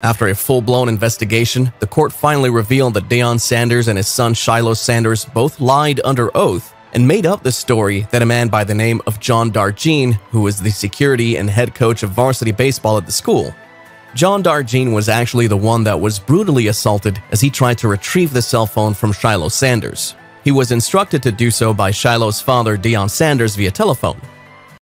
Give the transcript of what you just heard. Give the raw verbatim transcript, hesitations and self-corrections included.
After a full-blown investigation, the court finally revealed that Deion Sanders and his son Shilo Sanders both lied under oath and made up the story that a man by the name of John Darjean, who was the security and head coach of varsity baseball at the school. John Darjean was actually the one that was brutally assaulted as he tried to retrieve the cell phone from Shilo Sanders. He was instructed to do so by Shilo's father, Deion Sanders, via telephone.